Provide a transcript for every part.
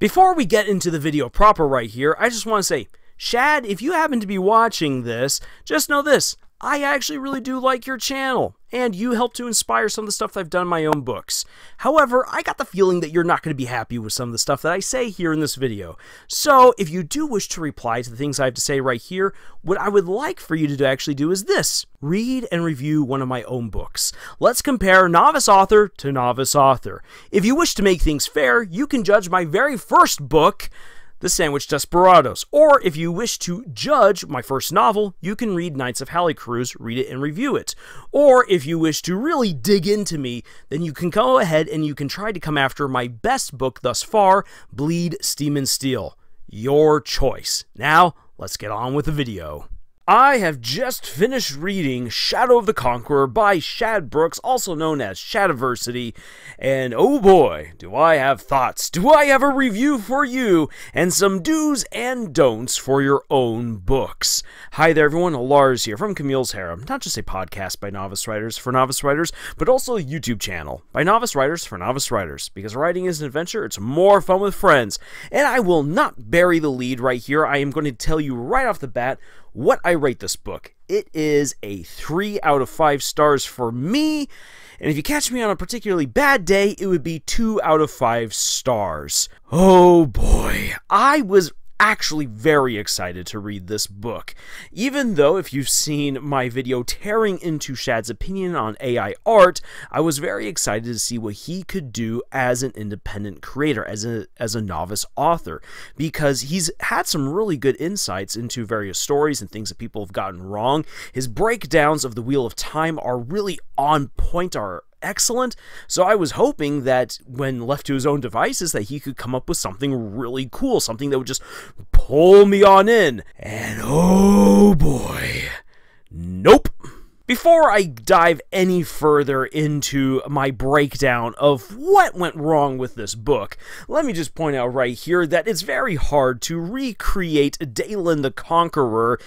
Before we get into the video proper right here, I just want to say, Shad, if you happen to be watching this, just know this, I actually really do like your channel, and you helped to inspire some of the stuff that I've done in my own books. However, I got the feeling that you're not going to be happy with some of the stuff that I say here in this video. So, if you do wish to reply to the things I have to say right here, what I would like for you to actually do is this. Read and review one of my own books. Let's compare novice author to novice author. If you wish to make things fair, you can judge my very first book, The Sandwich Desperados. Or, if you wish to judge my first novel, you can read Knights of Halicruz, read it and review it. Or, if you wish to really dig into me, then you can go ahead and you can try to come after my best book thus far, Bleed, Steam and Steel. Your choice. Now, let's get on with the video. I have just finished reading Shadow of the Conqueror by Shad Brooks, also known as Shadiversity, and oh boy, do I have thoughts, do I have a review for you, and some do's and don'ts for your own books. Hi there everyone, Lars here from Camille's Harem, not just a podcast by novice writers for novice writers, but also a YouTube channel by novice writers for novice writers, because writing is an adventure, it's more fun with friends, and I will not bury the lead right here. I am going to tell you right off the bat what I rate this book. It is a 3 out of 5 stars for me, and if you catch me on a particularly bad day, it would be 2 out of 5 stars. Oh boy, I was actually very excited to read this book. Even though, if you've seen my video tearing into Shad's opinion on AI art, I was very excited to see what he could do as an independent creator, as a novice author, because he's had some really good insights into various stories and things that people have gotten wrong. His breakdowns of the Wheel of Time are really on point, are excellent, so I was hoping that when left to his own devices that he could come up with something really cool, something that would just pull me on in, and oh boy, nope. Before I dive any further into my breakdown of what went wrong with this book, let me just point out right here that it's very hard to recreate Daylen the Conqueror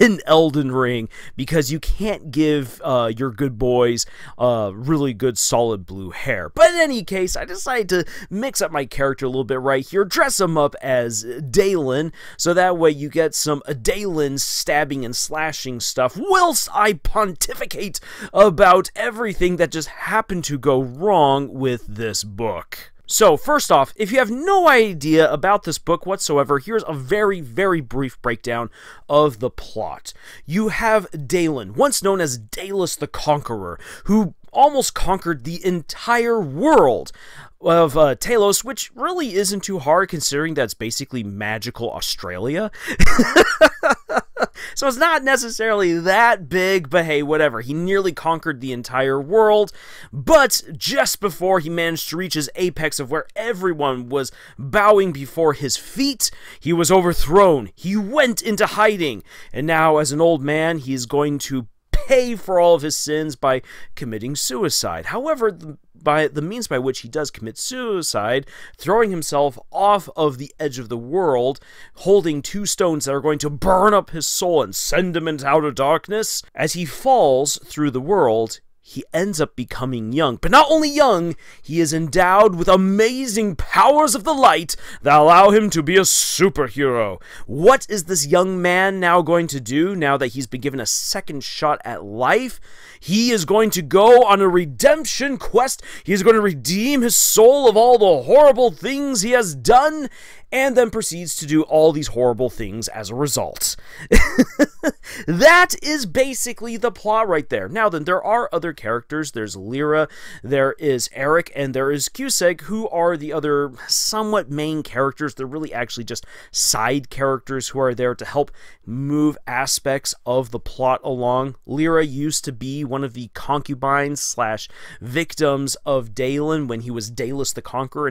in Elden Ring, because you can't give your good boys really good solid blue hair. But in any case, I decided to mix up my character a little bit right here, dress him up as Daylen, so that way you get some Daylen stabbing and slashing stuff, whilst I pontificate about everything that just happened to go wrong with this book. So, first off, if you have no idea about this book whatsoever, here's a very, very brief breakdown of the plot. You have Daylen, once known as Dalus the Conqueror, who almost conquered the entire world of Talos, which really isn't too hard considering that's basically magical Australia. So it's not necessarily that big, but hey, whatever. He nearly conquered the entire world, but just before he managed to reach his apex of where everyone was bowing before his feet, he was overthrown. He went into hiding, and now as an old man, he's going to pay for all of his sins by committing suicide. However, by the means by which he does commit suicide, throwing himself off of the edge of the world, holding 2 stones that are going to burn up his soul and send him into outer darkness, as he falls through the world, he ends up becoming young. But not only young, he is endowed with amazing powers of the light that allow him to be a superhero. What is this young man now going to do now that he's been given a second shot at life? He is going to go on a redemption quest. He is going to redeem his soul of all the horrible things he has done, and then proceeds to do all these horrible things as a result. That is basically the plot right there. Now then, there are other characters. There's Lyra, there is Eric, and there is Cusek, who are the other somewhat main characters. They're really actually just side characters who are there to help move aspects of the plot along. Lyra used to be one of the concubines slash victims of Daylen when he was Dalus the Conqueror,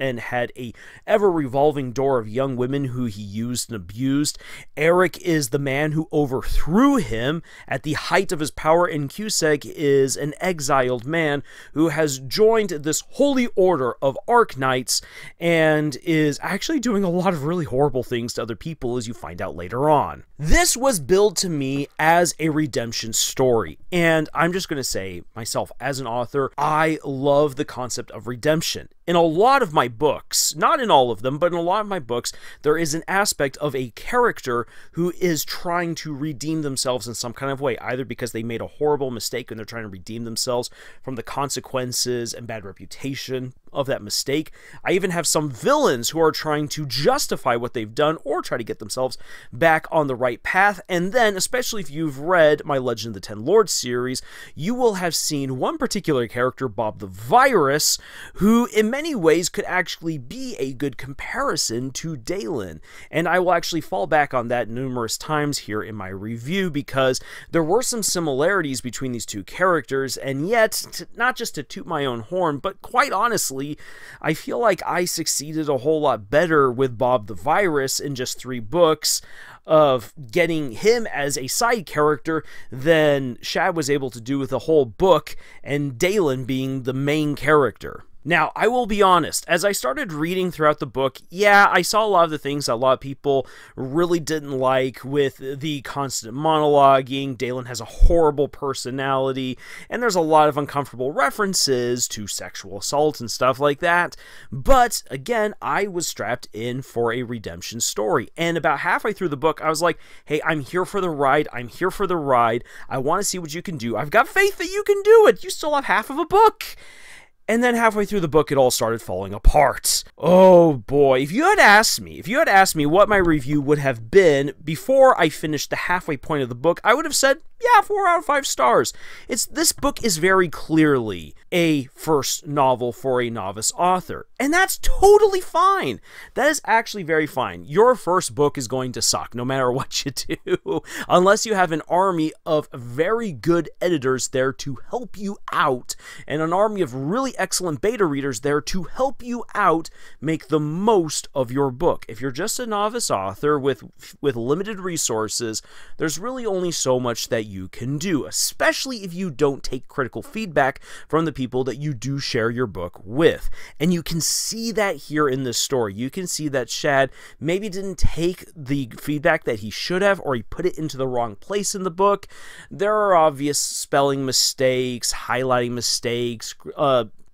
and had a ever-revolving door of young women who he used and abused. Eric is the man who overthrew him at the height of his power, and Cusek is an exiled man who has joined this holy order of Arknights and is actually doing a lot of really horrible things to other people, as you find out later on. This was billed to me as a redemption story, and I'm just going to say myself as an author, I love the concept of redemption. in a lot of my books, not in all of them, but in a lot of my books, there is an aspect of a character who is trying to redeem themselves in some kind of way, either because they made a horrible mistake and they're trying to redeem themselves from the consequences and bad reputation of that mistake. I even have some villains who are trying to justify what they've done or try to get themselves back on the right path. And then, especially if you've read my Legend of the Ten Lords series, you will have seen one particular character, Bob the Virus, who in many ways could actually be a good comparison to Daylen. And I will actually fall back on that numerous times here in my review, because there were some similarities between these two characters. And yet, not just to toot my own horn, but quite honestly, I feel like I succeeded a whole lot better with Bob the Virus in just 3 books of getting him as a side character than Shad was able to do with a whole book and Daylen being the main character. Now, I will be honest, as I started reading throughout the book, yeah, I saw a lot of the things that a lot of people really didn't like with the constant monologuing. Daylen has a horrible personality, and there's a lot of uncomfortable references to sexual assault and stuff like that. But, again, I was strapped in for a redemption story, and about halfway through the book, I was like, hey, I'm here for the ride, I'm here for the ride, I want to see what you can do, I've got faith that you can do it, you still have half of a book! And then halfway through the book, it all started falling apart. Oh boy, if you had asked me what my review would have been before I finished the halfway point of the book, I would have said, yeah, 4 out of 5 stars. This book is very clearly a first novel for a novice author, and that's totally fine. That is actually very fine. Your first book is going to suck, no matter what you do, unless you have an army of very good editors there to help you out, and an army of really excellent beta readers there to help you out make the most of your book. If you're just a novice author with limited resources, there's really only so much that you can do, especially if you don't take critical feedback from the people that you do share your book with. And you can see that here in this story. You can see that Shad maybe didn't take the feedback that he should have, or he put it into the wrong place in the book. There are obvious spelling mistakes, highlighting mistakes,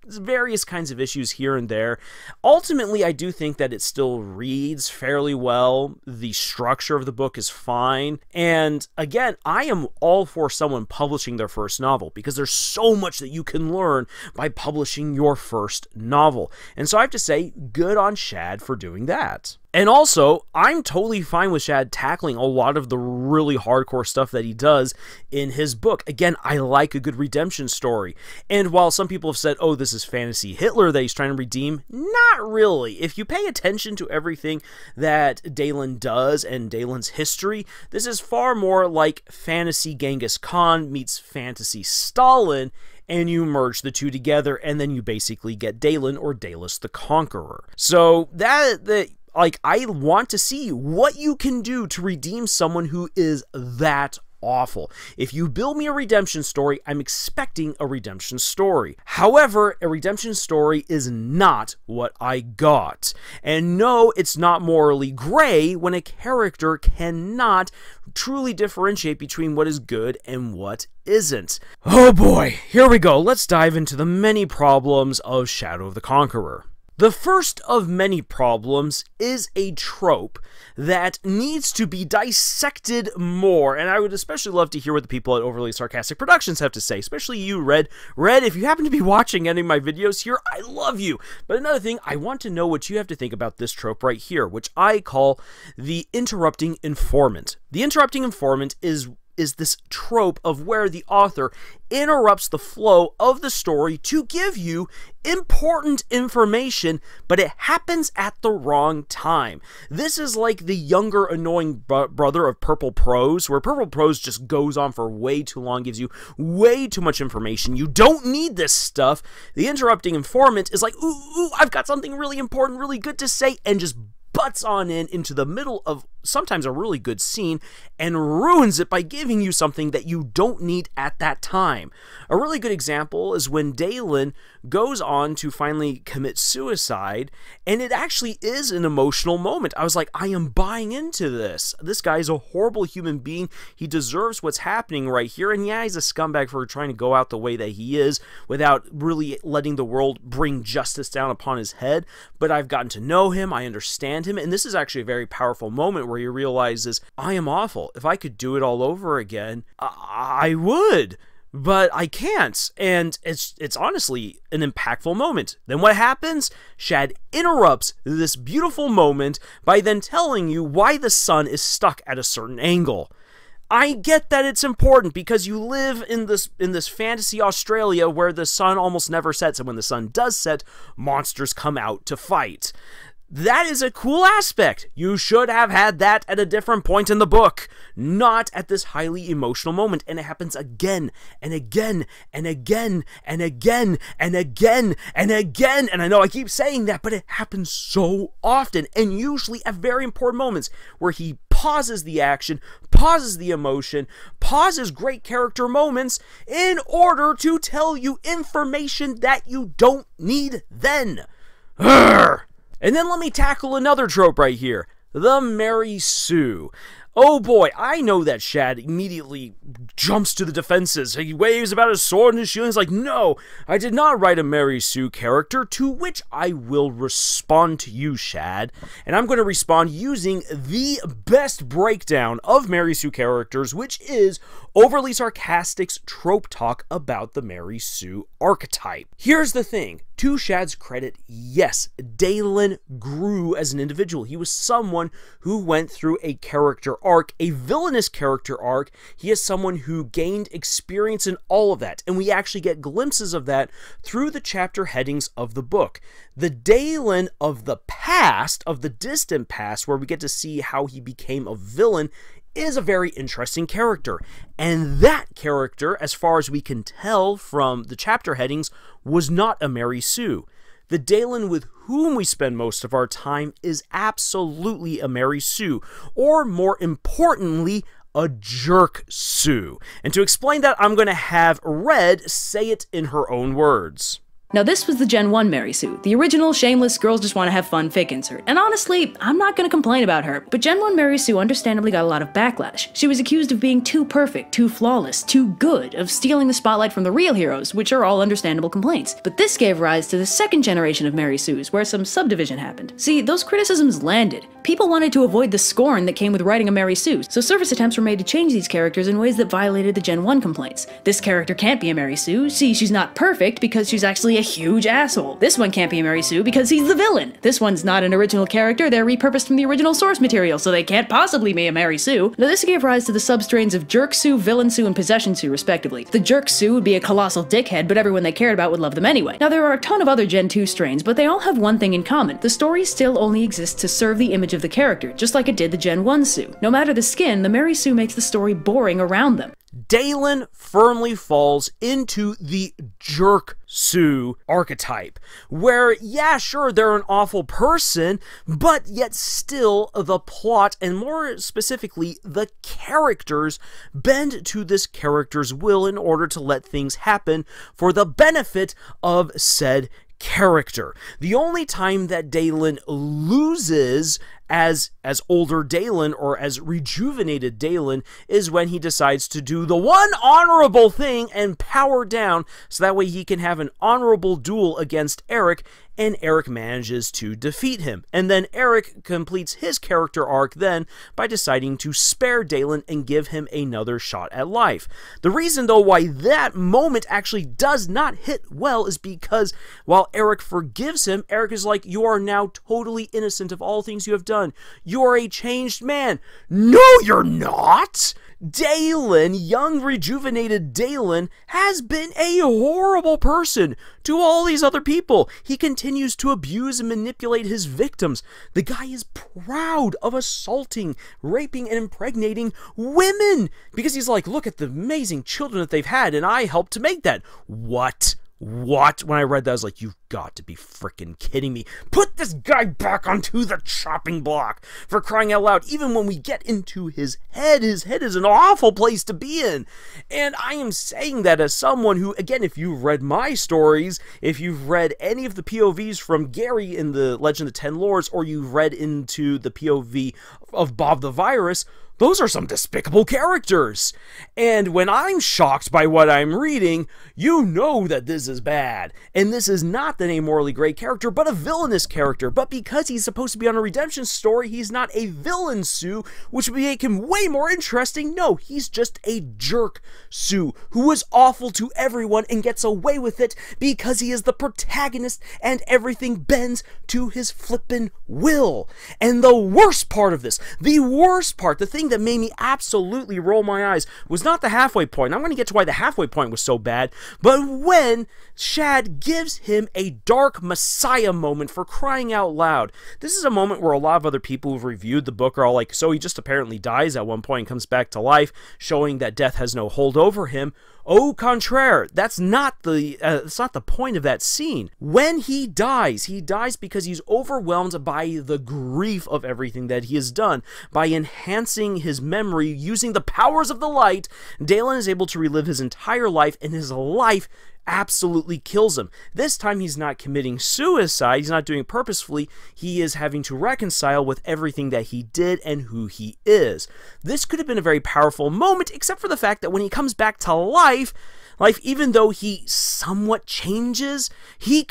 various kinds of issues here and there. Ultimately, I do think that it still reads fairly well. The structure of the book is fine. And again, I am all for someone publishing their first novel, because there's so much that you can learn by publishing your first novel. And so I have to say, good on Shad for doing that. And also, I'm totally fine with Shad tackling a lot of the really hardcore stuff that he does in his book. Again, I like a good redemption story. And while some people have said, oh, this is fantasy Hitler that he's trying to redeem, not really. If you pay attention to everything that Daylen does and Daylen's history, this is far more like fantasy Genghis Khan meets fantasy Stalin, and you merge the two together, and then you basically get Daylen or Dalus the Conqueror. So I want to see what you can do to redeem someone who is that awful. If you build me a redemption story, I'm expecting a redemption story. However, a redemption story is not what I got. And no, it's not morally gray when a character cannot truly differentiate between what is good and what isn't. Oh boy, here we go. Let's dive into the many problems of Shadow of the Conqueror. The first of many problems is a trope that needs to be dissected more, and I would especially love to hear what the people at Overly Sarcastic Productions have to say, especially you, Red. Red, if you happen to be watching any of my videos here, I love you! But another thing, I want to know what you have to think about this trope right here, which I call the interrupting informant. The interrupting informant is this trope of where the author interrupts the flow of the story to give you important information, but it happens at the wrong time. This is like the younger annoying brother of Purple Prose, where Purple Prose just goes on for way too long, gives you way too much information. You don't need this stuff. The interrupting informant is like, ooh, I've got something really important, really good to say, and just butts on into the middle of sometimes a really good scene and ruins it by giving you something that you don't need at that time. A really good example is when Daylen goes on to finally commit suicide, and it actually is an emotional moment. I was like, I am buying into this. This guy is a horrible human being. He deserves what's happening right here, and yeah, he's a scumbag for trying to go out the way that he is without really letting the world bring justice down upon his head, but I've gotten to know him, I understand him, and this is actually a very powerful moment where he realizes, I am awful. If I could do it all over again, I would, but I can't, and it's honestly an impactful moment. Then what happens? Shad interrupts this beautiful moment by then telling you why the sun is stuck at a certain angle. I get that it's important because you live in this fantasy Australia where the sun almost never sets, and when the sun does set, monsters come out to fight. That is a cool aspect. You should have had that at a different point in the book, not at this highly emotional moment. And it happens again and again and again and again and again and again. And I know I keep saying that, but it happens so often and usually at very important moments where he pauses the action, pauses the emotion, pauses great character moments in order to tell you information that you don't need then. Urgh. And then let me tackle another trope right here, the Mary Sue. Oh boy, I know that Shad immediately jumps to the defenses. He waves about his sword and his shield. He's like, no, I did not write a Mary Sue character, to which I will respond to you, Shad. And I'm going to respond using the best breakdown of Mary Sue characters, which is Overly Sarcastic's trope talk about the Mary Sue archetype. Here's the thing. To Shad's credit, yes, Daylen grew as an individual. He was someone who went through a character arc, a villainous character arc. He is someone who gained experience in all of that, and we actually get glimpses of that through the chapter headings of the book. The Daylen of the past, of the distant past, where we get to see how he became a villain, is a very interesting character, and that character, as far as we can tell from the chapter headings, was not a Mary Sue. The Daylen with whom we spend most of our time is absolutely a Mary Sue, or more importantly, a jerk Sue. And to explain that, I'm going to have Red say it in her own words. Now this was the Gen 1 Mary Sue, the original shameless girls just want to have fun fic insert, and honestly, I'm not gonna complain about her, but Gen 1 Mary Sue understandably got a lot of backlash. She was accused of being too perfect, too flawless, too good, of stealing the spotlight from the real heroes, which are all understandable complaints. But this gave rise to the second generation of Mary Sues, where some subdivision happened. See, those criticisms landed. People wanted to avoid the scorn that came with writing a Mary Sue, so service attempts were made to change these characters in ways that violated the Gen 1 complaints. This character can't be a Mary Sue, see, she's not perfect because she's actually a huge asshole. This one can't be a Mary Sue because he's the villain. This one's not an original character, they're repurposed from the original source material, so they can't possibly be a Mary Sue. Now this gave rise to the substrains of Jerk Sue, Villain Sue, and Possession Sue, respectively. The Jerk Sue would be a colossal dickhead, but everyone they cared about would love them anyway. Now there are a ton of other Gen 2 strains, but they all have one thing in common. The story still only exists to serve the image of the character, just like it did the Gen 1 Sue. No matter the skin, the Mary Sue makes the story boring around them. Daylen firmly falls into the jerk Sue archetype, where, yeah, sure, they're an awful person, but yet still the plot, and more specifically, the characters, bend to this character's will in order to let things happen for the benefit of said character. The only time that Daylen loses as older Daylen or as rejuvenated Daylen is when he decides to do the one honorable thing and power down so that way he can have an honorable duel against Eric, and Eric manages to defeat him. And then Eric completes his character arc then by deciding to spare Daylen and give him another shot at life. The reason though why that moment actually does not hit well is because while Eric forgives him, Eric is like, you are now totally innocent of all things you have done. You are a changed man. No, you're not! Daylen, young rejuvenated Daylen, has been a horrible person to all these other people. He continues to abuse and manipulate his victims. The guy is proud of assaulting, raping, and impregnating women because he's like, look at the amazing children that they've had, and I helped to make that. What? what? When I read that, I was like, you've got to be freaking kidding me. Put this guy back onto the chopping block, for crying out loud. Even when we get into his head is an awful place to be in. And I am saying that as someone who, again, if you've read my stories, if you've read any of the POVs from Gary in The Legend of the Ten Lords, or you've read into the POV of Bob the Virus, those are some despicable characters. And when I'm shocked by what I'm reading, you know that this is bad. And this is not then a morally gray character, but a villainous character. But because he's supposed to be on a redemption story, he's not a villain, Sue, which would make him way more interesting. No, he's just a jerk, Sue, who is awful to everyone and gets away with it because he is the protagonist and everything bends to his flippin' will. And the worst part of this, the worst part, the thing that made me absolutely roll my eyes was not the halfway point. I'm going to get to why the halfway point was so bad, but when Shad gives him a dark messiah moment, for crying out loud. This is a moment where a lot of other people who've reviewed the book are all like, so he just apparently dies at one point and comes back to life, showing that death has no hold over him. Au contraire, that's not the point of that scene. When he dies because he's overwhelmed by the grief of everything that he has done. By enhancing his memory using the powers of the light, Daylen is able to relive his entire life, and his life absolutely kills him. This time he's not committing suicide, he's not doing it purposefully, he is having to reconcile with everything that he did and who he is. This could have been a very powerful moment, except for the fact that when he comes back to life, even though he somewhat changes, he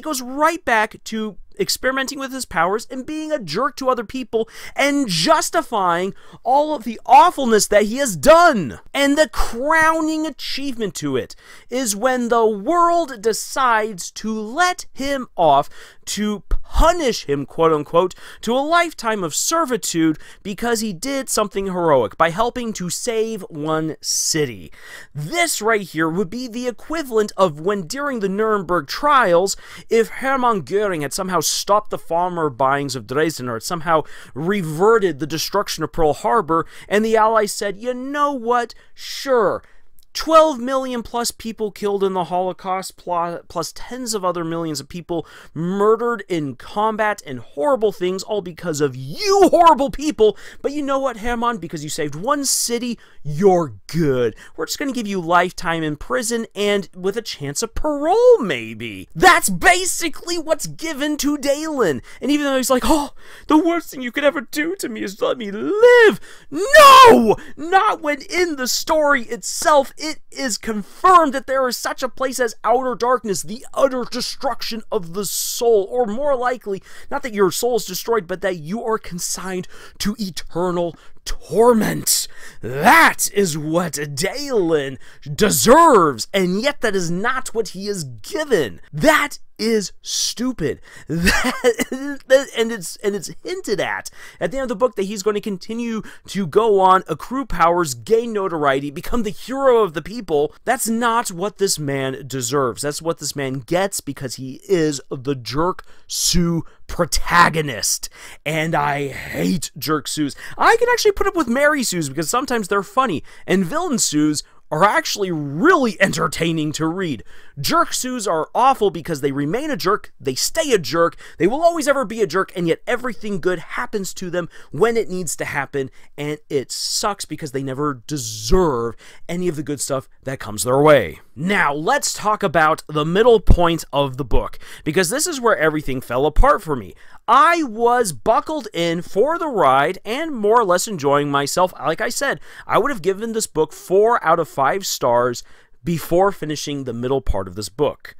goes right back to experimenting with his powers and being a jerk to other people and justifying all of the awfulness that he has done. And the crowning achievement to it is when the world decides to let him off, to punish him, quote unquote, to a lifetime of servitude because he did something heroic by helping to save one city. This right here would be the equivalent of when during the Nuremberg trials, if Hermann Göring had somehow stopped the former buyings of Dresden, or it somehow reverted the destruction of Pearl Harbor, and the Allies said, you know what, sure, 12 million plus people killed in the Holocaust, plus tens of other millions of people murdered in combat and horrible things, all because of you horrible people. But you know what, Hermann, because you saved one city, you're good. We're just going to give you lifetime in prison and with a chance of parole, maybe. That's basically what's given to Daylen. And even though he's like, oh, the worst thing you could ever do to me is let me live. No! Not when in the story itself, it is confirmed that there is such a place as outer darkness, the utter destruction of the soul, or more likely, not that your soul is destroyed, but that you are consigned to eternal torment. That is what Daylen deserves, and yet that is not what he is given. That is stupid. And it's hinted at the end of the book that he's going to continue to go on, accrue powers, gain notoriety, become the hero of the people. That's not what this man deserves. That's what this man gets because he is the jerk Sue protagonist. And I hate jerk Sues. I can actually put up with Mary Sues because sometimes they're funny, and villain Sues are actually really entertaining to read. Jerk Sues are awful because they remain a jerk, they stay a jerk, they will always ever be a jerk, and yet everything good happens to them when it needs to happen, and it sucks because they never deserve any of the good stuff that comes their way. Now, let's talk about the middle point of the book, because this is where everything fell apart for me. I was buckled in for the ride and more or less enjoying myself. Like I said, I would have given this book 4 out of 5 stars before finishing the middle part of this book.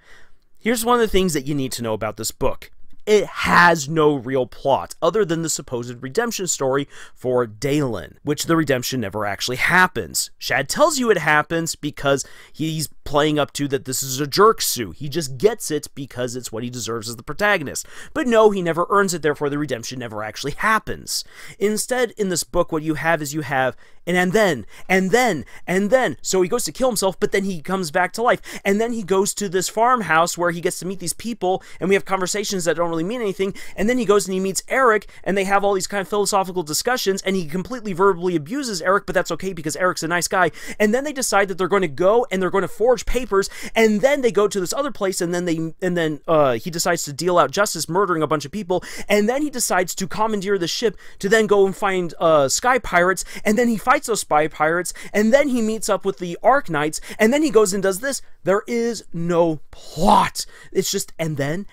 Here's one of the things that you need to know about this book. It has no real plot other than the supposed redemption story for Daylen, which the redemption never actually happens. Shad tells you it happens because he's playing up to that this is a jerk Sue. He just gets it because it's what he deserves as the protagonist. But no, he never earns it, therefore the redemption never actually happens. Instead, in this book, what you have is you have and then. So he goes to kill himself, but then he comes back to life. And then he goes to this farmhouse where he gets to meet these people, and we have conversations that don't really mean anything. And then he goes and he meets Eric, and they have all these kind of philosophical discussions, and he completely verbally abuses Eric, but that's okay because Eric's a nice guy. And then they decide that they're going to go and they're going to forge forge papers, and then they go to this other place, and then he decides to deal out justice, murdering a bunch of people, and then he decides to commandeer the ship to then go and find Sky Pirates, and then he fights those Spy Pirates, and then he meets up with the Ark Knights, and then he goes and does this. There is no plot. It's just and then.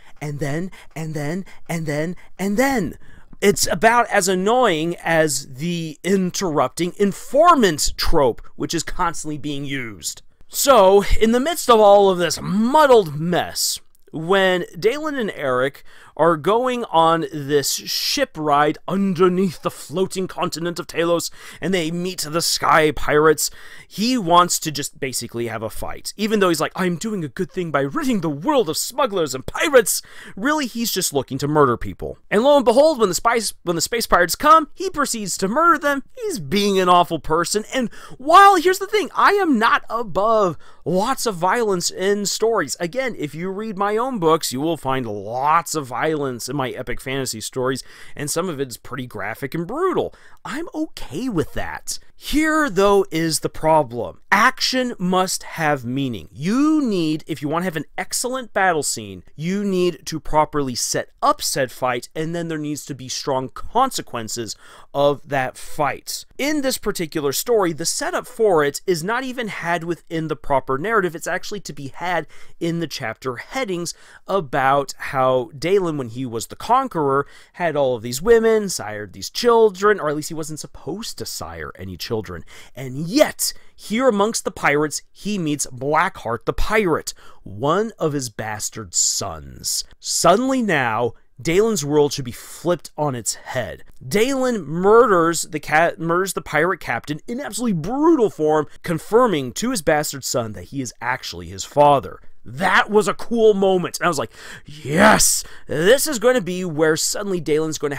It's about as annoying as the interrupting informant trope, which is constantly being used. So, in the midst of all of this muddled mess, when Daylen and Eric are going on this ship ride underneath the floating continent of Talos, and they meet the Sky Pirates, he wants to just basically have a fight. Even though he's like, I'm doing a good thing by ridding the world of smugglers and pirates, really he's just looking to murder people. And lo and behold, when the Space Pirates come, he proceeds to murder them. He's being an awful person, and while, here's the thing, I am not above lots of violence in stories. Again, if you read my own books, you will find lots of violence in my epic fantasy stories, and some of it's pretty graphic and brutal. I'm okay with that. Here, though, is the problem. Action must have meaning. You need, if you want to have an excellent battle scene, you need to properly set up said fight, and then there needs to be strong consequences of that fight. In this particular story, the setup for it is not even had within the proper narrative. It's actually to be had in the chapter headings about how Daylen, when he was the Conqueror, had all of these women, sired these children, or at least he wasn't supposed to sire any children. And yet, here amongst the pirates, he meets Blackheart the pirate, one of his bastard sons. Suddenly now, Daylen's world should be flipped on its head. Daylen murders the pirate captain in absolutely brutal form, confirming to his bastard son that he is actually his father. That was a cool moment. And I was like, yes, this is going to be where suddenly Daylen's going to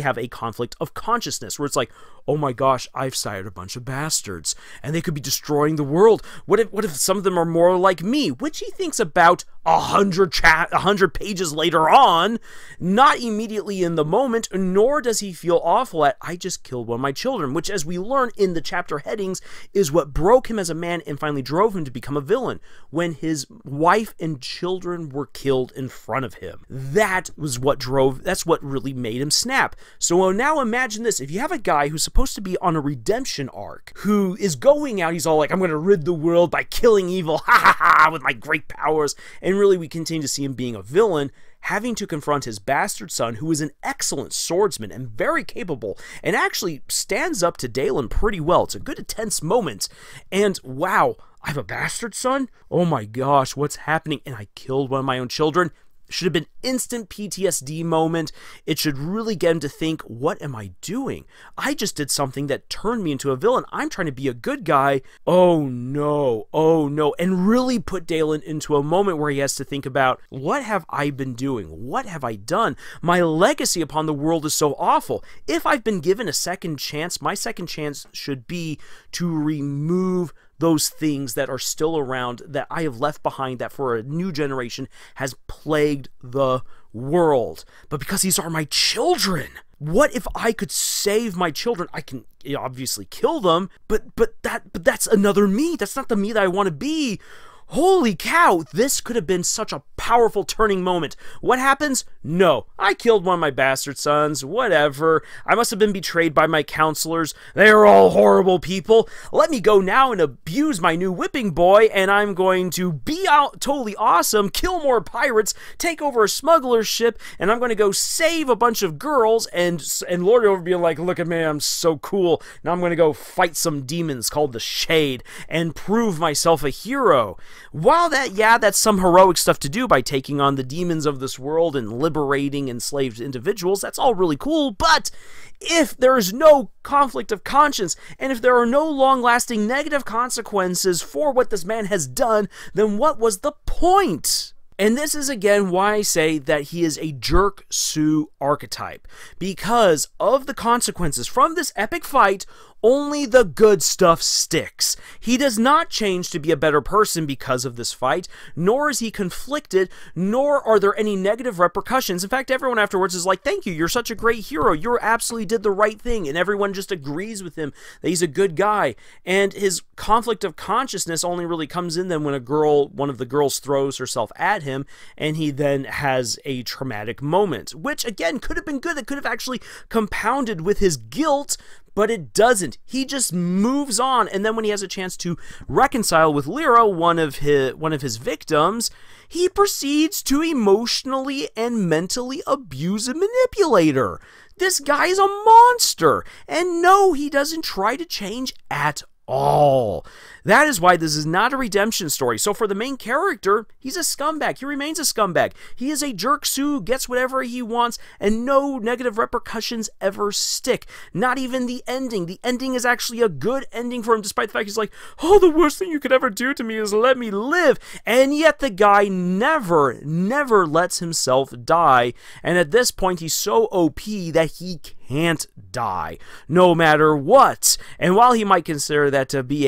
have a conflict of consciousness, where it's like, oh my gosh, I've sired a bunch of bastards, and they could be destroying the world. What if some of them are more like me? Which he thinks about 100 pages later on, not immediately in the moment, nor does he feel awful at, I just killed one of my children, which, as we learn in the chapter headings, is what broke him as a man and finally drove him to become a villain, when his wife and children were killed in front of him. That's what really made him snap. So now imagine this. If you have a guy who's supposed to be on a redemption arc, who is going out, he's all like, I'm going to rid the world by killing evil, ha ha ha, with my great powers, and really we continue to see him being a villain, having to confront his bastard son, who is an excellent swordsman and very capable, and actually stands up to Daylen pretty well. It's a good tense moment, and wow, I have a bastard son? Oh my gosh, what's happening? And I killed one of my own children? Should have been instant PTSD moment. It should really get him to think, what am I doing? I just did something that turned me into a villain. I'm trying to be a good guy. Oh no, and really put Daylen into a moment where he has to think about, what have I been doing? What have I done? My legacy upon the world is so awful. If I've been given a second chance, my second chance should be to remove those things that are still around, that I have left behind, that for a new generation has plagued the world. But because these are my children, what if I could save my children? I can obviously kill them, but that's another me. That's not the me that I want to be. Holy cow, this could have been such a powerful turning moment. What happens? No, I killed one of my bastard sons, whatever. I must have been betrayed by my counselors. They're all horrible people. Let me go now and abuse my new whipping boy, and I'm going to be out totally awesome, kill more pirates, take over a smuggler ship, and I'm going to go save a bunch of girls and lord over being like, look at me, I'm so cool. Now I'm going to go fight some demons called the Shade and prove myself a hero. While that, yeah, that's some heroic stuff to do by taking on the demons of this world and liberating enslaved individuals, that's all really cool, but if there is no conflict of conscience, and if there are no long-lasting negative consequences for what this man has done, then what was the point? And this is again why I say that he is a jerk Sue archetype, because of the consequences from this epic fight, Only the good stuff sticks. He does not change to be a better person because of this fight, nor is he conflicted, nor are there any negative repercussions. In fact, everyone afterwards is like, thank you, you're such a great hero, you absolutely did the right thing, and everyone just agrees with him that he's a good guy. And his conflict of consciousness only really comes in then when a girl, one of the girls, throws herself at him, and he then has a traumatic moment, which again could have been good. It could have actually compounded with his guilt, but it doesn't. He just moves on, and then when he has a chance to reconcile with Lyra, one of his victims, he proceeds to emotionally and mentally abuse and manipulate her. This guy is a monster, and no, he doesn't try to change at all. That is why this is not a redemption story. So for the main character, he's a scumbag. He remains a scumbag. He is a jerk who gets whatever he wants, and no negative repercussions ever stick. Not even the ending. The ending is actually a good ending for him, despite the fact he's like, oh, the worst thing you could ever do to me is let me live. And yet the guy never, never lets himself die. And at this point, he's so OP that he can't die, no matter what. And while he might consider that to be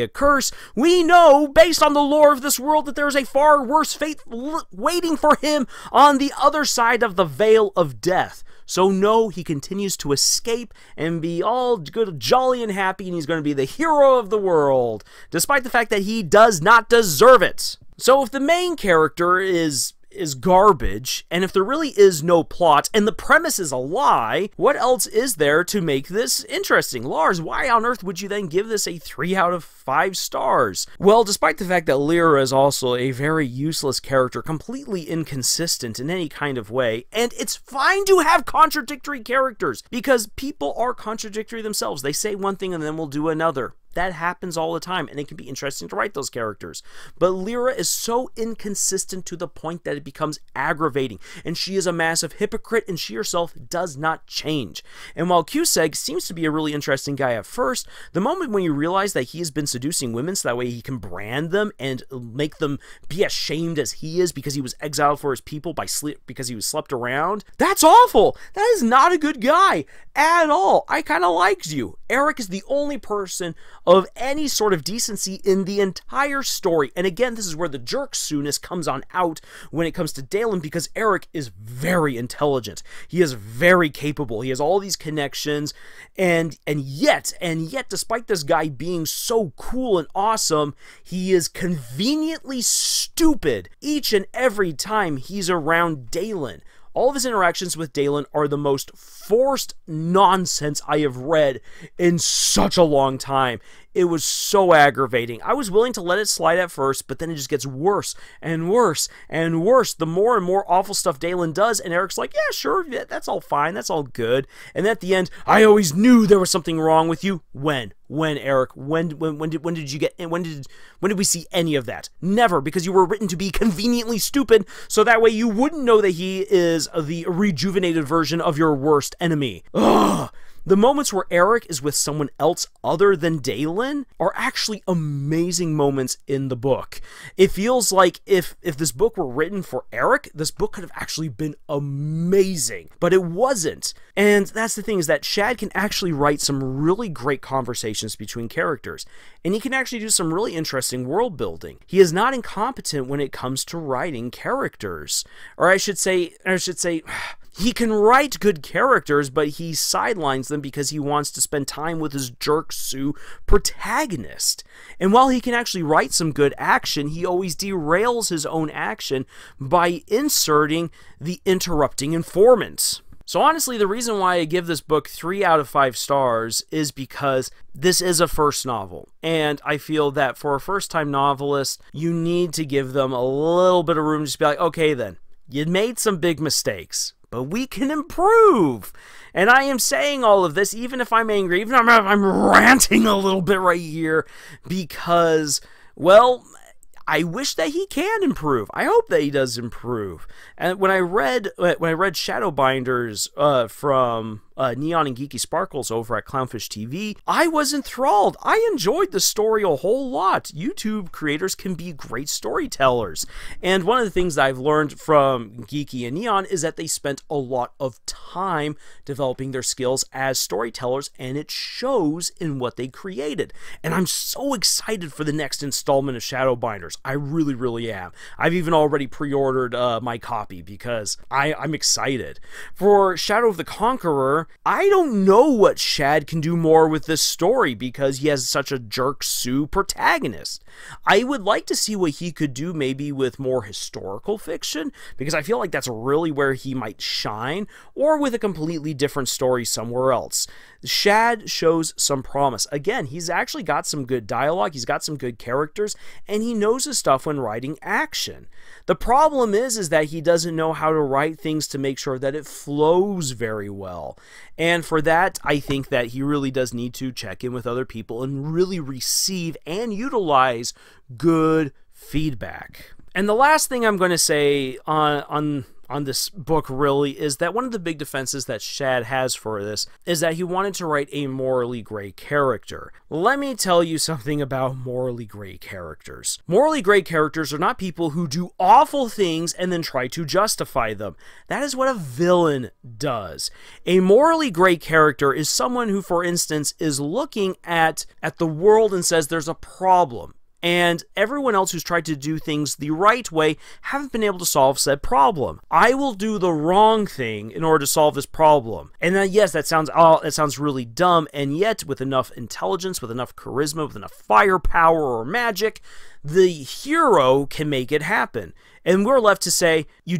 a curse, we know, based on the lore of this world, that there is a far worse fate waiting for him on the other side of the veil of death. So no, he continues to escape and be all good, jolly and happy, and he's going to be the hero of the world, despite the fact that he does not deserve it. So if the main character is garbage, and if there really is no plot, and the premise is a lie, what else is there to make this interesting? Lars, why on earth would you then give this a 3 out of 5 stars? Well, despite the fact that Lyra is also a very useless character, completely inconsistent in any kind of way, and it's fine to have contradictory characters, because people are contradictory themselves. They say one thing and then will do another. That happens all the time, and it can be interesting to write those characters. But Lyra is so inconsistent to the point that it becomes aggravating, and she is a massive hypocrite, and she herself does not change. And while Cusek seems to be a really interesting guy at first, the moment when you realize that he has been seducing women so that way he can brand them and make them be ashamed as he is because he was exiled for his people because he was slept around, that's awful! That is not a good guy at all. I kind of liked you. Eric is the only person of any sort of decency in the entire story. And again, this is where the jerk sooness comes on out when it comes to Daylen, because Eric is very intelligent. He is very capable. He has all these connections, and yet, despite this guy being so cool and awesome, he is conveniently stupid each and every time he's around Daylen. All of his interactions with Daylen are the most forced nonsense I have read in such a long time. It was so aggravating. I was willing to let it slide at first, but then it just gets worse and worse and worse. The more and more awful stuff Daylen does, and Eric's like, yeah, sure, that's all fine, that's all good. And at the end, I always knew there was something wrong with you. When, Eric? When did we see any of that? Never, because you were written to be conveniently stupid, so that way you wouldn't know that he is the rejuvenated version of your worst enemy. Ugh! The moments where Eric is with someone else other than Daylen are actually amazing moments in the book. It feels like if this book were written for Eric, this book could have actually been amazing, but it wasn't. And that's the thing, is that Shad can actually write some really great conversations between characters, and he can actually do some really interesting world building. He is not incompetent when it comes to writing characters, or I should say, he can write good characters, but he sidelines them because he wants to spend time with his jerk Sue protagonist. And while he can actually write some good action, he always derails his own action by inserting the interrupting informants. So honestly, the reason why I give this book 3 out of 5 stars is because this is a first novel, and I feel that for a first-time novelist, you need to give them a little bit of room to just be like, okay then, you made some big mistakes, but we can improve. And I am saying all of this, even if I'm angry, even if I'm ranting a little bit right here, because, well, I wish that he can improve. I hope that he does improve. And when I read Shadowbinders from Neon and Geeky Sparkles over at Clownfish TV, I was enthralled. I enjoyed the story a whole lot. YouTube creators can be great storytellers. And one of the things that I've learned from Geeky and Neon is that they spent a lot of time developing their skills as storytellers, and it shows in what they created. And I'm so excited for the next installment of Shadowbinders. I really, really am. I've even already pre-ordered my copy because I'm excited. For Shadow of the Conqueror, I don't know what Shad can do more with this story because he has such a jerk Sue protagonist. I would like to see what he could do maybe with more historical fiction, because I feel like that's really where he might shine, or with a completely different story somewhere else. Shad shows some promise. Again, he's actually got some good dialogue, he's got some good characters, and he knows his stuff when writing action. The problem is that he doesn't know how to write things to make sure that it flows very well. And for that, I think that he really does need to check in with other people and really receive and utilize good feedback. And the last thing I'm going to say on this book really is that one of the big defenses that Shad has for this is that he wanted to write a morally gray character. Let me tell you something about morally gray characters. Morally gray characters are not people who do awful things and then try to justify them. That is what a villain does. A morally gray character is someone who, for instance, is looking at the world and says there's a problem, and everyone else who's tried to do things the right way haven't been able to solve said problem. I will do the wrong thing in order to solve this problem. And then, yes, that sounds really dumb, and yet with enough intelligence, with enough charisma, with enough firepower or magic, the hero can make it happen. And we're left to say, you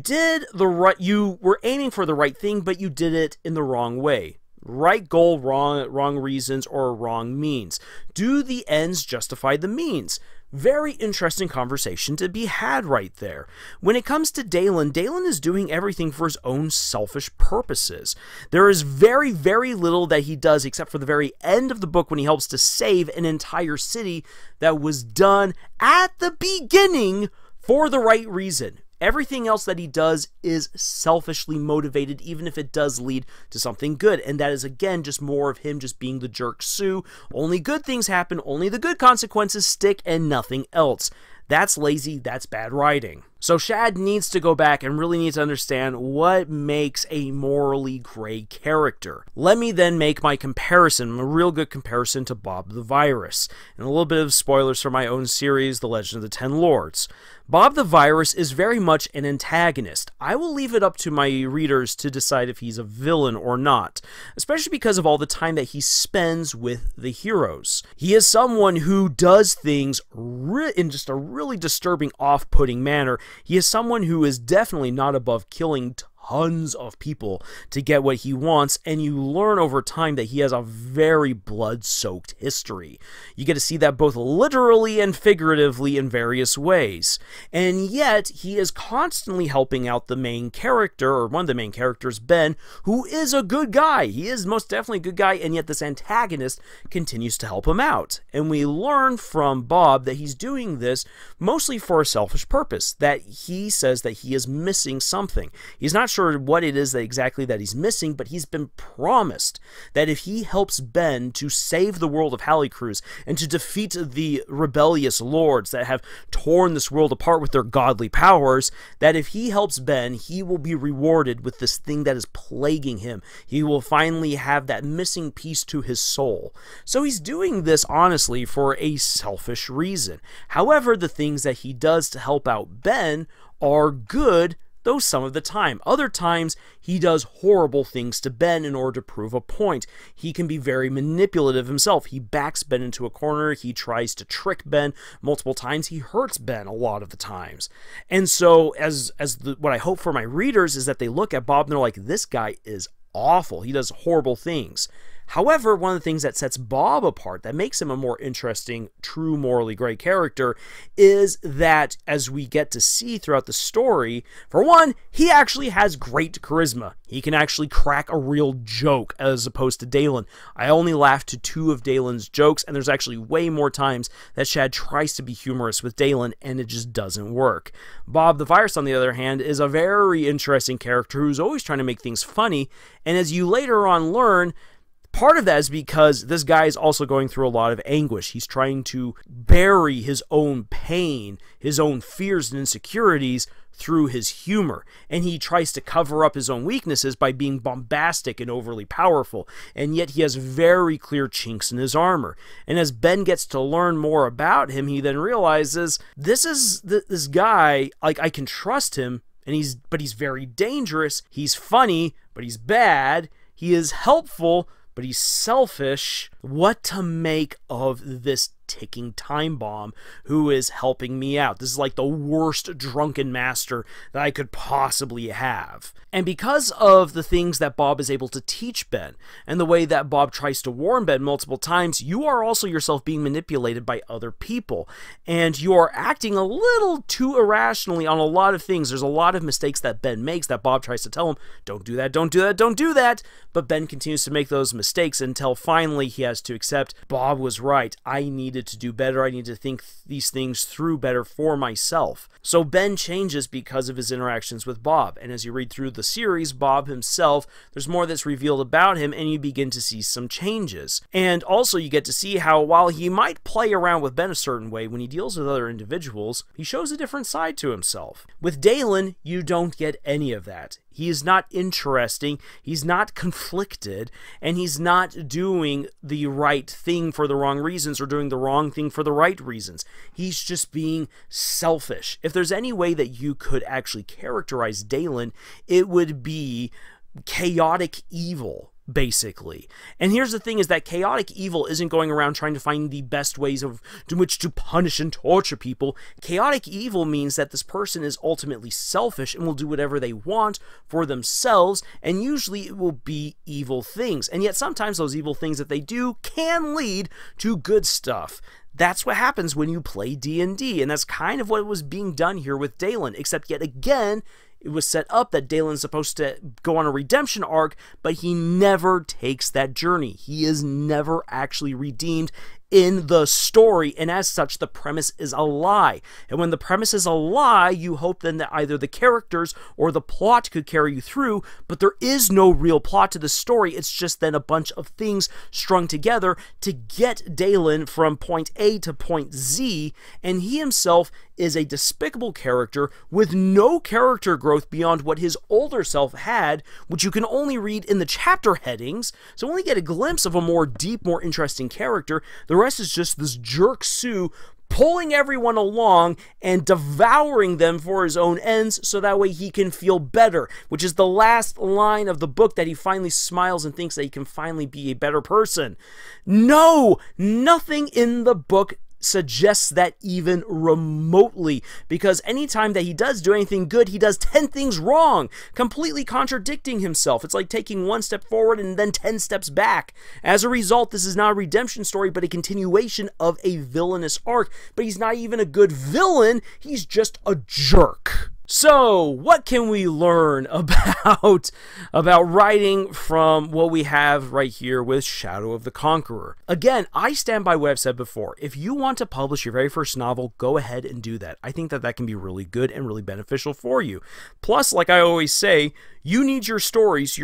were aiming for the right thing, but you did it in the wrong way. Right goal, wrong reasons, or wrong means. Do the ends justify the means? Very interesting conversation to be had right there. When it comes to Daylen, Daylen is doing everything for his own selfish purposes. There is very, very little that he does except for the very end of the book when he helps to save an entire city that was done at the beginning for the right reason. Everything else that he does is selfishly motivated, even if it does lead to something good. And that is, again, just more of him just being the jerk Sue. Only good things happen, only the good consequences stick, and nothing else. That's lazy, that's bad writing. So Shad needs to go back and really needs to understand what makes a morally gray character. Let me then make my comparison, a real good comparison to Bob the Virus. And a little bit of spoilers for my own series, The Legend of the Ten Lords. Bob the Virus is very much an antagonist. I will leave it up to my readers to decide if he's a villain or not, especially because of all the time that he spends with the heroes. He is someone who does things in just a really disturbing, off-putting manner. He is someone who is definitely not above killing tons of people to get what he wants, and you learn over time that he has a very blood-soaked history. You get to see that both literally and figuratively in various ways. And yet, he is constantly helping out the main character, or one of the main characters, Ben, who is a good guy. He is most definitely a good guy, and yet this antagonist continues to help him out. And we learn from Bob that he's doing this mostly for a selfish purpose, that he says that he is missing something. He's not sure what it is exactly that he's missing, but he's been promised that if he helps Ben to save the world of Halicruz and to defeat the rebellious lords that have torn this world apart with their godly powers, that if he helps Ben, he will be rewarded with this thing that is plaguing him. He will finally have that missing piece to his soul. So he's doing this honestly for a selfish reason. However, the things that he does to help out Ben are good, though some of the time. Other times, he does horrible things to Ben in order to prove a point. He can be very manipulative himself. He backs Ben into a corner. He tries to trick Ben multiple times. He hurts Ben a lot of the times. And so, what I hope for my readers is that they look at Bob and they're like, this guy is awful. He does horrible things. However, one of the things that sets Bob apart, that makes him a more interesting, true morally gray character, is that as we get to see throughout the story, for one, he actually has great charisma. He can actually crack a real joke as opposed to Daylen. I only laughed to two of Daylen's jokes, and there's actually way more times that Shad tries to be humorous with Daylen, and it just doesn't work. Bob the Virus, on the other hand, is a very interesting character who's always trying to make things funny, and as you later on learn, part of that is because this guy is also going through a lot of anguish. He's trying to bury his own pain, his own fears and insecurities through his humor, and he tries to cover up his own weaknesses by being bombastic and overly powerful, and yet he has very clear chinks in his armor. And as Ben gets to learn more about him, he then realizes this is this guy, like, I can trust him, and but he's very dangerous. He's funny, but he's bad. He is helpful, but he's selfish. What to make of this ticking time bomb who is helping me out? This is like the worst drunken master that I could possibly have. And because of the things that Bob is able to teach Ben, and the way that Bob tries to warn Ben multiple times, you are also yourself being manipulated by other people. And you are acting a little too irrationally on a lot of things. There's a lot of mistakes that Ben makes that Bob tries to tell him, don't do that, don't do that, don't do that. But Ben continues to make those mistakes until finally he has to accept, Bob was right. I needed to do better. I need to think these things through better for myself. So Ben changes because of his interactions with Bob. And as you read through the series, Bob himself, there's more that's revealed about him, and you begin to see some changes. And also you get to see how, while he might play around with Ben a certain way, when he deals with other individuals, he shows a different side to himself. With Daylen, you don't get any of that. He is not interesting, he's not conflicted, and he's not doing the right thing for the wrong reasons or doing the wrong thing for the right reasons. He's just being selfish. If there's any way that you could actually characterize Daylen, it would be chaotic evil, basically. And here's the thing, is that chaotic evil isn't going around trying to find the best ways in which to punish and torture people. Chaotic evil means that this person is ultimately selfish and will do whatever they want for themselves, and usually it will be evil things. And yet sometimes those evil things that they do can lead to good stuff. That's what happens when you play D&D, and that's kind of what was being done here with Daylen, except yet again, it was set up that Daylen's supposed to go on a redemption arc, but he never takes that journey. He is never actually redeemed in the story, and as such, the premise is a lie. And when the premise is a lie, you hope then that either the characters or the plot could carry you through, but there is no real plot to the story. It's just then a bunch of things strung together to get Daylen from point A to point Z, and he himself is a despicable character with no character growth beyond what his older self had, which you can only read in the chapter headings, so only get a glimpse of a more deep, more interesting character. The rest is just this jerk Sue pulling everyone along and devouring them for his own ends so that way he can feel better, which is the last line of the book that he finally smiles and thinks that he can finally be a better person. No, nothing in the book suggests that even remotely, because anytime that he does do anything good, he does 10 things wrong, completely contradicting himself. It's like taking one step forward and then 10 steps back. As a result, this is not a redemption story, but a continuation of a villainous arc. But he's not even a good villain, he's just a jerk. So, what can we learn about writing from what we have right here with Shadow of the Conqueror? Again, I stand by what I've said before. If you want to publish your very first novel, go ahead and do that. I think that that can be really good and really beneficial for you. Plus, like I always say, you need your stories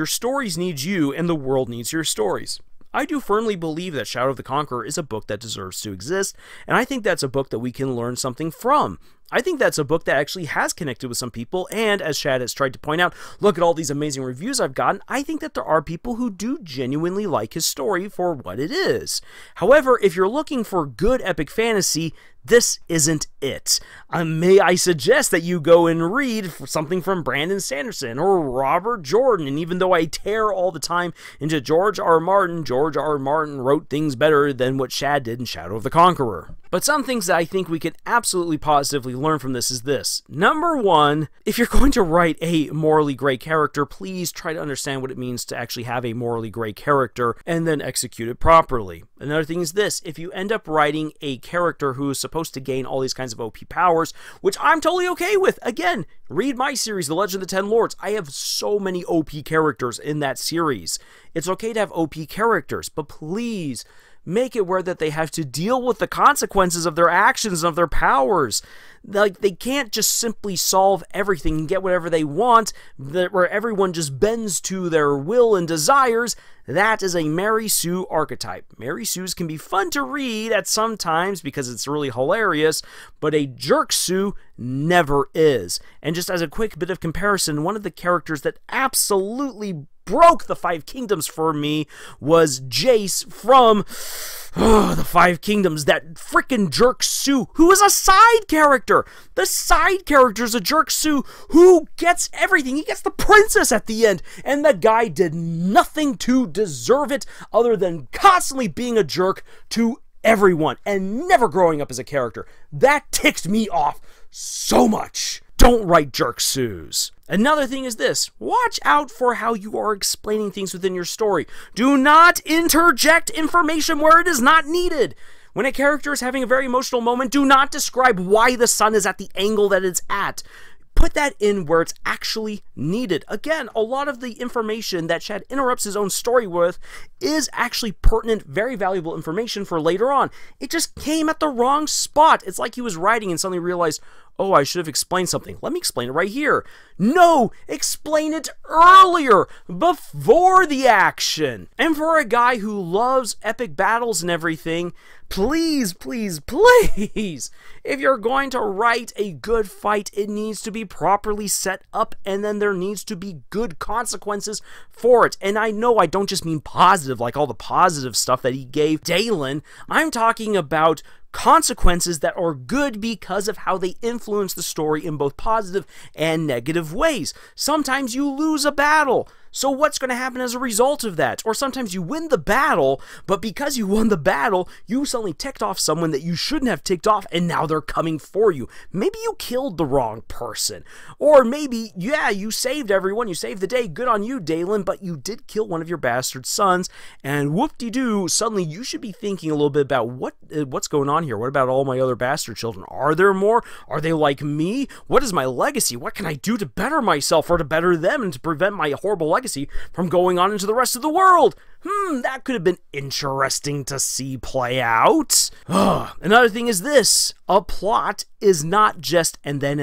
need you, and the world needs your stories. I do firmly believe that Shadow of the Conqueror is a book that deserves to exist, and I think that's a book that we can learn something from. I think that's a book that actually has connected with some people, and as Shad has tried to point out, look at all these amazing reviews I've gotten, I think that there are people who do genuinely like his story for what it is. However, if you're looking for good epic fantasy, this isn't it. May I suggest that you go and read something from Brandon Sanderson or Robert Jordan, and even though I tear all the time into George R. Martin, George R. Martin wrote things better than what Shad did in Shadow of the Conqueror. But some things that I think we can absolutely positively we learn from this is this. Number one, if you're going to write a morally gray character, please try to understand what it means to actually have a morally gray character and then execute it properly. Another thing is this. If you end up writing a character who is supposed to gain all these kinds of OP powers, which I'm totally okay with. Again, read my series, The Legend of the Ten Lords. I have so many OP characters in that series. It's okay to have OP characters, but please make it where that they have to deal with the consequences of their actions and of their powers. Like, they can't just simply solve everything and get whatever they want, where everyone just bends to their will and desires. That is a Mary Sue archetype. Mary Sues can be fun to read at some times because it's really hilarious, but a jerk Sue never is. And just as a quick bit of comparison, one of the characters that absolutely broke the Five Kingdoms for me was Jace from the Five Kingdoms, that frickin' jerk Sue, who is a side character. The side character is a jerk Sue who gets everything. He gets the princess at the end, and the guy did nothing to deserve it other than constantly being a jerk to everyone and never growing up as a character. That ticked me off so much. Don't write jerk Sues. Another thing is this. Watch out for how you are explaining things within your story. Do not interject information where it is not needed. When a character is having a very emotional moment, do not describe why the sun is at the angle that it's at. Put that in where it's actually needed. Again, a lot of the information that Shad interrupts his own story with is actually pertinent, very valuable information for later on. It just came at the wrong spot. It's like he was writing and suddenly realized, oh, I should have explained something. Let me explain it right here. No, explain it earlier, before the action. And for a guy who loves epic battles and everything, please, please, please, if you're going to write a good fight, it needs to be properly set up, and then there needs to be good consequences for it. And I know I don't just mean positive, like all the positive stuff that he gave Daylen. I'm talking about consequences that are good because of how they influence the story in both positive and negative ways. Sometimes you lose a battle, so what's going to happen as a result of that? Or sometimes you win the battle, but because you won the battle, you suddenly ticked off someone that you shouldn't have ticked off, and now they're coming for you. Maybe you killed the wrong person. Or maybe, yeah, you saved everyone, you saved the day, good on you, Daylen, but you did kill one of your bastard sons, and whoop-de-doo, suddenly you should be thinking a little bit about what's going on here. What about all my other bastard children? Are there more? Are they like me? What is my legacy? What can I do to better myself or to better them and to prevent my horrible legacy from going on into the rest of the world? That could have been interesting to see play out. Another thing is this. A plot is not just and then.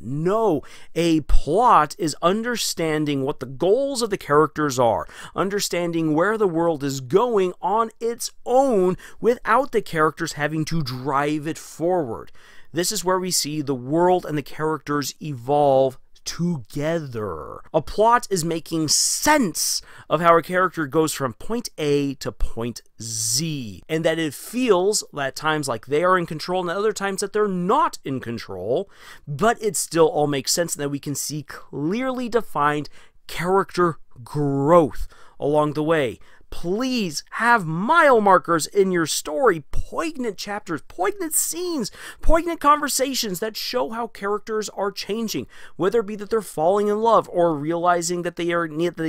No, a plot is understanding what the goals of the characters are, understanding where the world is going on its own without the characters having to drive it forward. This is where we see the world and the characters evolve together. A plot is making sense of how a character goes from point A to point Z, and that it feels at times like they are in control and at other times that they're not in control, but it still all makes sense, and that we can see clearly defined character growth along the way. Please have mile markers in your story, poignant chapters, poignant scenes, poignant conversations that show how characters are changing, whether it be that they're falling in love or realizing that they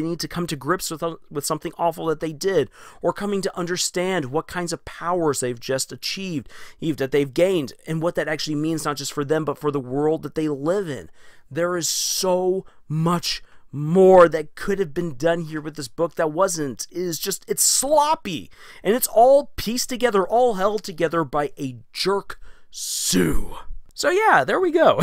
need to come to grips with something awful that they did, or coming to understand what kinds of powers they've just achieved, that they've gained, and what that actually means not just for them but for the world that they live in. There is so much more that could have been done here with this book that wasn't. It's sloppy, and it's all pieced together, all held together by a jerk Sue. So yeah, there we go.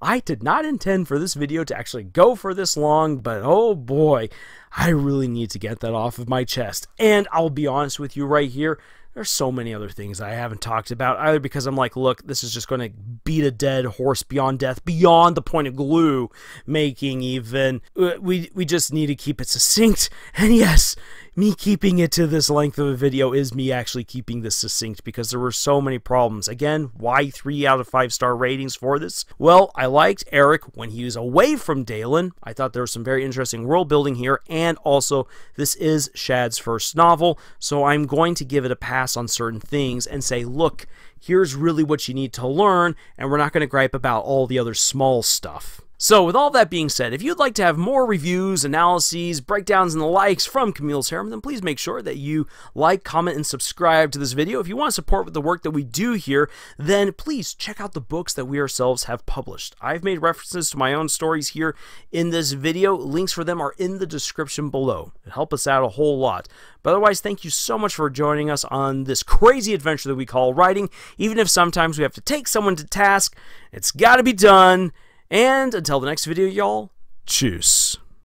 I did not intend for this video to actually go for this long, but oh boy, I really need to get that off of my chest. And I'll be honest with you right here, there's so many other things I haven't talked about, either because I'm like, look, this is just going to beat a dead horse beyond death, beyond the point of glue making even. We just need to keep it succinct, and yes, me keeping it to this length of a video is me actually keeping this succinct because there were so many problems. Again, why 3 out of 5 star ratings for this? Well, I liked Eric when he was away from Daylen. I thought there was some very interesting world building here, and also this is Shad's first novel, so I'm going to give it a pass on certain things and say, look, here's really what you need to learn, and we're not going to gripe about all the other small stuff. So with all that being said, if you'd like to have more reviews, analyses, breakdowns, and the likes from Camille's Harem, then please make sure that you like, comment, and subscribe to this video. If you want to support with the work that we do here, then please check out the books that we ourselves have published. I've made references to my own stories here in this video. Links for them are in the description below. It'll help us out a whole lot. But otherwise, thank you so much for joining us on this crazy adventure that we call writing. Even if sometimes we have to take someone to task, it's got to be done. And until the next video, y'all, cheers.